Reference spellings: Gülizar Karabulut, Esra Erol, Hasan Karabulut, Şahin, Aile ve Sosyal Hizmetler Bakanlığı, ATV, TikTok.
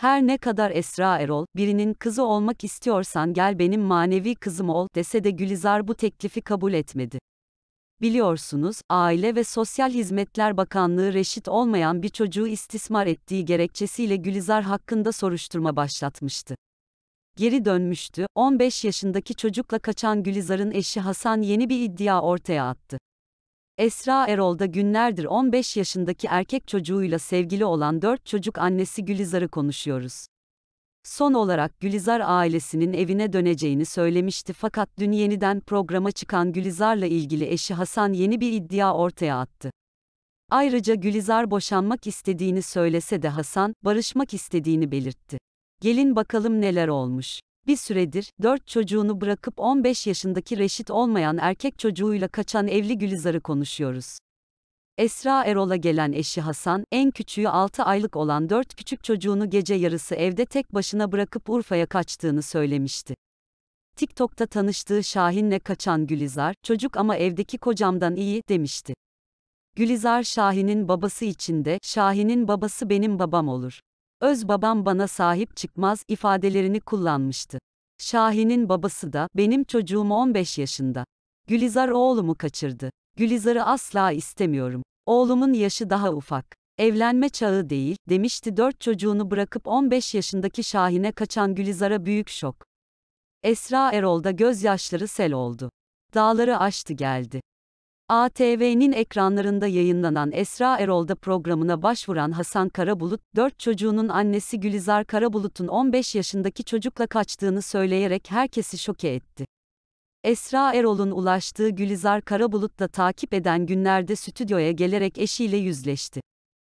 Her ne kadar Esra Erol, birinin kızı olmak istiyorsan gel benim manevi kızım ol dese de Gülizar bu teklifi kabul etmedi. Biliyorsunuz, Aile ve Sosyal Hizmetler Bakanlığı reşit olmayan bir çocuğu istismar ettiği gerekçesiyle Gülizar hakkında soruşturma başlatmıştı. Geri dönmüştü, 15 yaşındaki çocukla kaçan Gülizar'ın eşi Hasan yeni bir iddia ortaya attı. Esra Erol da günlerdir 15 yaşındaki erkek çocuğuyla sevgili olan 4 çocuk annesi Gülizar'ı konuşuyoruz. Son olarak Gülizar ailesinin evine döneceğini söylemişti fakat dün yeniden programa çıkan Gülizar'la ilgili eşi Hasan yeni bir iddia ortaya attı. Ayrıca Gülizar boşanmak istediğini söylese de Hasan, barışmak istediğini belirtti. Gelin bakalım neler olmuş. Bir süredir, 4 çocuğunu bırakıp 15 yaşındaki reşit olmayan erkek çocuğuyla kaçan evli Gülizar'ı konuşuyoruz. Esra Erol'a gelen eşi Hasan, en küçüğü 6 aylık olan 4 küçük çocuğunu gece yarısı evde tek başına bırakıp Urfa'ya kaçtığını söylemişti. TikTok'ta tanıştığı Şahin'le kaçan Gülizar, "Çocuk ama evdeki kocamdan iyi," demişti. Gülizar Şahin'in babası için de, "Şahin'in babası benim babam olur. Öz babam bana sahip çıkmaz" ifadelerini kullanmıştı. Şahin'in babası da, "Benim çocuğum 15 yaşında. Gülizar oğlumu kaçırdı. Gülizar'ı asla istemiyorum. Oğlumun yaşı daha ufak. Evlenme çağı değil," demişti. 4 çocuğunu bırakıp 15 yaşındaki Şahin'e kaçan Gülizar'a büyük şok. Esra Erol'da gözyaşları sel oldu. Dağları aştı geldi. ATV'nin ekranlarında yayınlanan Esra Erol'da programına başvuran Hasan Karabulut, 4 çocuğunun annesi Gülizar Karabulut'un 15 yaşındaki çocukla kaçtığını söyleyerek herkesi şoke etti. Esra Erol'un ulaştığı Gülizar Karabulut'la takip eden günlerde stüdyoya gelerek eşiyle yüzleşti.